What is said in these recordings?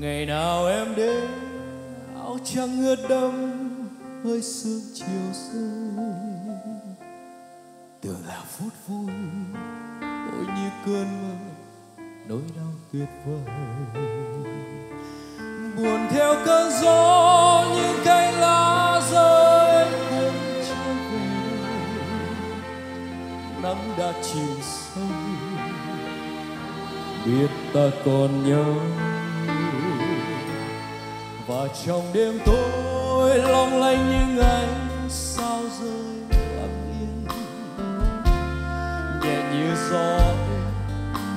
Ngày nào em đến áo trắng ướt đẫm hơi sương chiều rơi, tưởng là phút vui ôi như cơn mơ nỗi đau tuyệt vời. Buồn theo cơn gió những cánh lá rơi buồn trở về, nắng đã chìm sâu biết ta còn nhớ. Và trong đêm tối long lanh những ánh sao rơi lặng yên, nhẹ như gió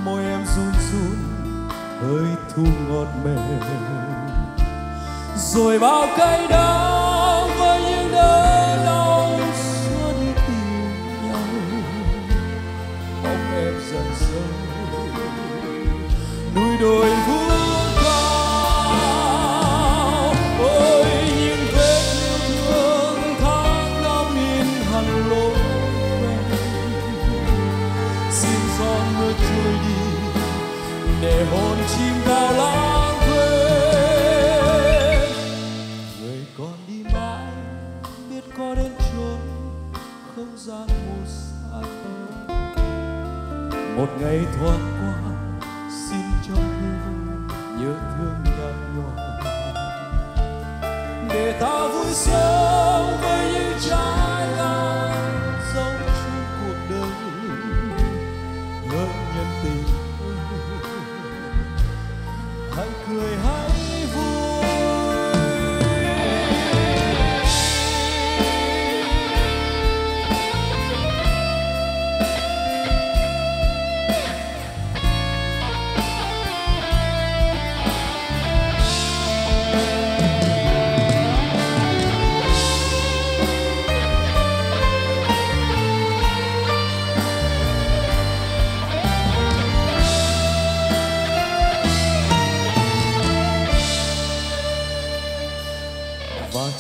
môi em run run hơi thu ngọt mềm. Rồi bao cay đắng với những đớn đau xưa đi tìm nhau, bóng em dần dần núi đồi vút cao. Ôi những vết yêu thương tháng năm in hằn lối quen, xin gió mưa trôi đi để hồn chim cao lãng quên. Người còn đi mãi biết có đến chốn không gian mù xa tơ, một ngày thoáng qua xin cho nhớ thương nhạt nhòa để ta vui sớm với những trái ngang dòng trong cuộc đời hơn nhân tình. Hãy cười hãy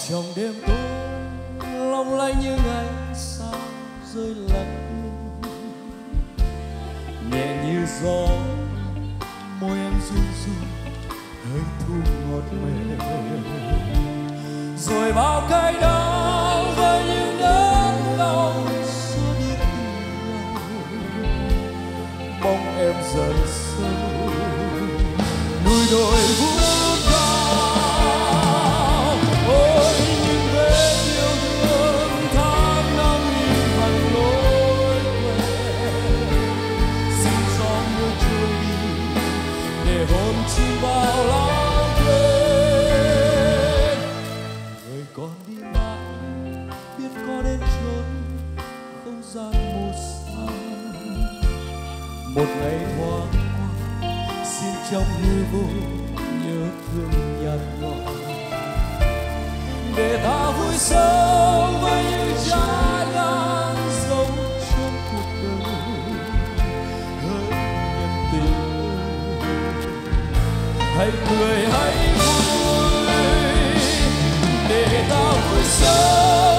trong đêm tối long lanh những ánh sao rơi lặng yên, nhẹ như gió môi em run run hơi thu ngọt mềm. Rồi bao cay đau với những đớn đau xưa đi tìm nhau, mong em dần sâu núi đồi vút. Một ngày thoáng qua xin trong hư vô nhớ thương nhạt nhòa để ta vui sống với những trái ngang dòng trong cuộc đời hơn nhân tình. Hãy cười hãy vui để ta vui sống.